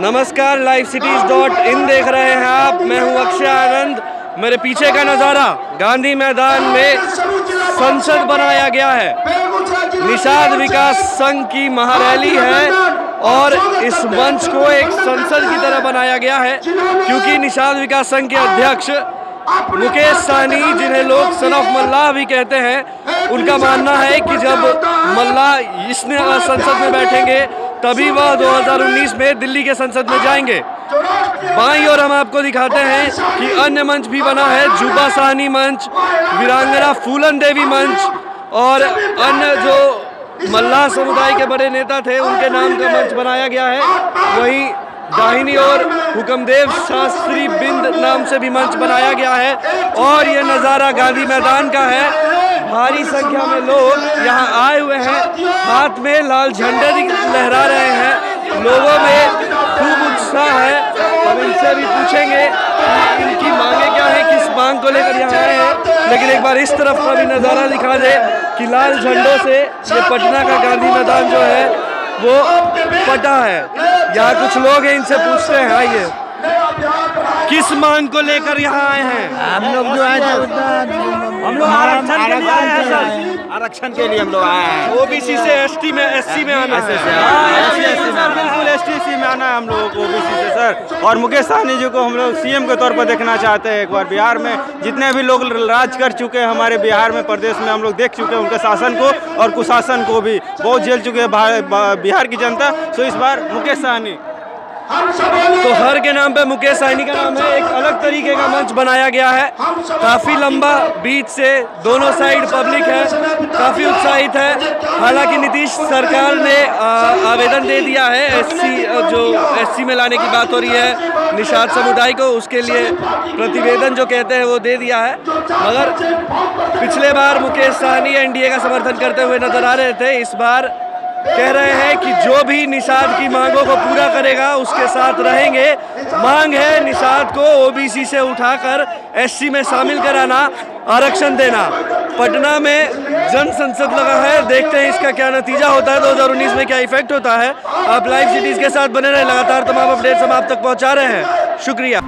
नमस्कार, live cities .in देख रहे हैं आप। मैं हूं अक्षय आनंद। मेरे पीछे का नज़ारा गांधी मैदान में संसद बनाया गया है। निषाद विकास संघ की महारैली है और इस मंच को एक संसद की तरह बनाया गया है, क्योंकि निषाद विकास संघ के अध्यक्ष मुकेश सहनी, जिन्हें लोग सन ऑफ मल्लाह भी कहते हैं, उनका मानना है कि जब मल्लाह इसने संसद में बैठेंगे तभी वह 2019 में दिल्ली के संसद में जाएंगे। बाईं ओर हम आपको दिखाते हैं कि अन्य मंच भी बना है। जुबा सहनी मंच, वीरांगना फूलन देवी मंच और अन्य जो मल्लाह समुदाय के बड़े नेता थे उनके नाम का मंच बनाया गया है। वहीं दाहिनी ओर हुकुमदेव शास्त्री बिंद नाम से भी मंच बनाया गया है और ये नज़ारा गांधी मैदान का है। भारी संख्या में लोग यहाँ आए हुए हैं, हाथ में लाल झंडे लहरा रहे हैं। लोगों में खूब उत्साह है। हम इनसे भी पूछेंगे इनकी मांगे क्या है, किस मांग को लेकर यहाँ आए हैं। लेकिन एक बार इस तरफ का भी नज़ारा दिखा दे कि लाल झंडों से ये पटना का गांधी मैदान जो है वो पटा है। यहाँ कुछ लोग हैं, इनसे पूछते हैं। आइए, किस मांग को लेकर यहाँ आए हैं? हम लोग आरक्षण के लिए आए हैं सर। आरक्षण के लिए हम लोग आए हैं। ओबीसी से एसटी में एससी में आना है। बिल्कुल एसटी में आना है हम लोग ओबीसी से सर। और मुकेश सहनी जी को हम लोग सीएम के तौर पर देखना चाहते हैं एक बार। बिहार में जितने भी लोग राज कर चुके हैं हमारे बिहार में, प्रदेश में, हम लोग देख चुके हैं उनके शासन को और कुशासन को भी बहुत झेल चुके हैं बिहार की जनता। सो इस बार मुकेश सहनी तो हर के नाम पे मुकेश सहनी का नाम है। एक अलग तरीके का मंच बनाया गया है, काफ़ी लंबा, बीच से दोनों साइड पब्लिक है, काफ़ी उत्साहित है। हालांकि नीतीश सरकार ने आवेदन दे दिया है एससी, जो एससी में लाने की बात हो रही है निषाद समुदाय को, उसके लिए प्रतिवेदन जो कहते हैं वो दे दिया है। मगर पिछले बार मुकेश सहनी एनडीए का समर्थन करते हुए नजर आ रहे थे। इस बार कह रहे हैं कि जो भी निषाद की मांगों को पूरा करेगा उसके साथ रहेंगे। मांग है निषाद को ओबीसी से उठाकर एससी में शामिल कराना, आरक्षण देना। पटना में जन संसद लगा है, देखते हैं इसका क्या नतीजा होता है, 2019 में क्या इफेक्ट होता है। आप लाइव सिटीज के साथ बने रहे, लगातार तमाम अपडेट्स हम आप तक पहुंचा रहे हैं। शुक्रिया।